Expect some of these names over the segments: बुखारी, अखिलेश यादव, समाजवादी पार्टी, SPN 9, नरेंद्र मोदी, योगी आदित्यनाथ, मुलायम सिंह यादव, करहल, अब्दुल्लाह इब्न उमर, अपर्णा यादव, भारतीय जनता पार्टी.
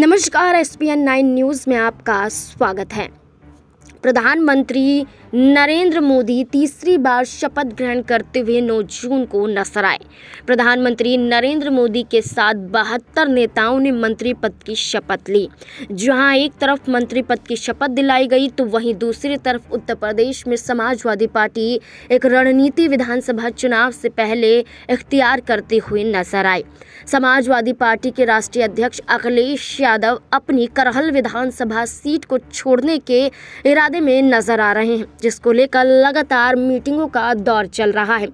नमस्कार, SPN 9 news में आपका स्वागत है। प्रधानमंत्री नरेंद्र मोदी तीसरी बार शपथ ग्रहण करते हुए 9 जून को नजर आए। प्रधानमंत्री नरेंद्र मोदी के साथ 72 नेताओं ने मंत्री पद की शपथ ली। जहां एक तरफ मंत्री पद की शपथ दिलाई गई तो वहीं दूसरी तरफ उत्तर प्रदेश में समाजवादी पार्टी एक रणनीति विधानसभा चुनाव से पहले इख्तियार करते हुए नजर आए। समाजवादी पार्टी के राष्ट्रीय अध्यक्ष अखिलेश यादव अपनी करहल विधानसभा सीट को छोड़ने के इरादे में नजर आ रहे हैं, जिसको लेकर लगातार मीटिंगों का दौर चल रहा है।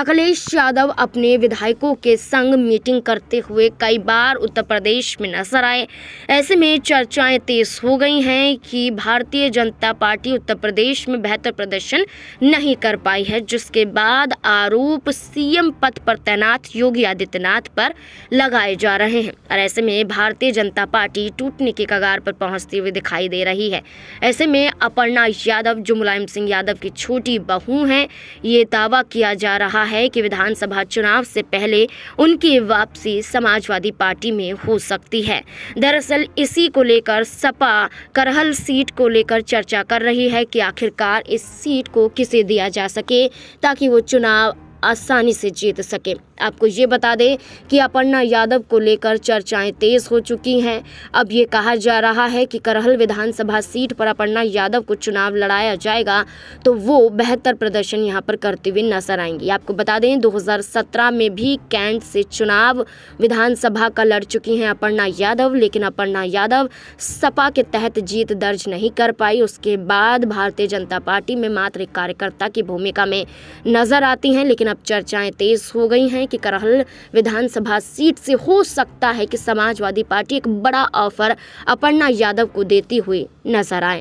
अखिलेश यादव अपने विधायकों के संग मीटिंग करते हुए कई बार उत्तर प्रदेश में नजर आए। ऐसे में चर्चाएं तेज हो गई हैं कि भारतीय जनता पार्टी उत्तर प्रदेश में बेहतर प्रदर्शन नहीं कर पाई है, जिसके बाद आरोप सीएम पद पर तैनात योगी आदित्यनाथ पर लगाए जा रहे हैं और ऐसे में भारतीय जनता पार्टी टूटने के कगार पर पहुंचती हुई दिखाई दे रही है। ऐसे में अपर्णा यादव, जो मुलायम सिंह यादव की छोटी बहू हैं, ये दावा किया जा रहा है कि विधानसभा चुनाव से पहले उनकी वापसी समाजवादी पार्टी में हो सकती है। दरअसल इसी को लेकर सपा करहल सीट को लेकर चर्चा कर रही है कि आखिरकार इस सीट को किसे दिया जा सके ताकि वो चुनाव आसानी से जीत सके। आपको ये बता दें कि अपर्णा यादव को लेकर चर्चाएं तेज हो चुकी हैं। अब ये कहा जा रहा है कि करहल विधानसभा सीट पर अपर्णा यादव को चुनाव लड़ाया जाएगा तो वो बेहतर प्रदर्शन यहां पर करते हुए नजर आएंगी। आपको बता दें 2017 में भी कैंट से चुनाव विधानसभा का लड़ चुकी हैं अपर्णा यादव, लेकिन अपर्णा यादव सपा के तहत जीत दर्ज नहीं कर पाई। उसके बाद भारतीय जनता पार्टी में मात्र एक कार्यकर्ता की भूमिका में नजर आती हैं, लेकिन अब चर्चाएं तेज हो गई हैं कि करहल विधानसभा सीट से हो सकता है कि समाजवादी पार्टी एक बड़ा ऑफर अपर्णा यादव को देती हुई नजर आए।